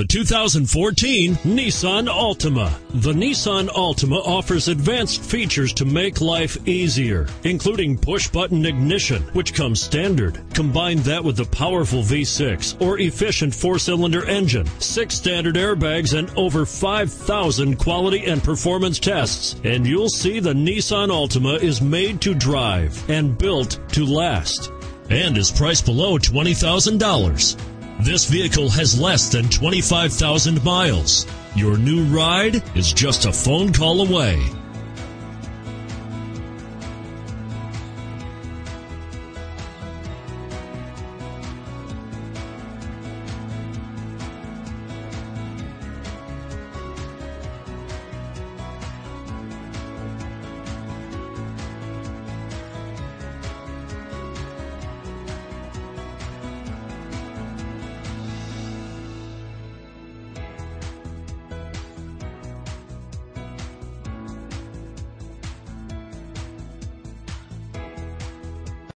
the 2014 Nissan Altima. The Nissan Altima offers advanced features to make life easier, including push-button ignition, which comes standard. Combine that with the powerful V6 or efficient four-cylinder engine, 6 standard airbags, and over 5,000 quality and performance tests, and you'll see the Nissan Altima is made to drive and built to last, and is priced below $20,000. This vehicle has less than 25,000 miles. Your new ride is just a phone call away.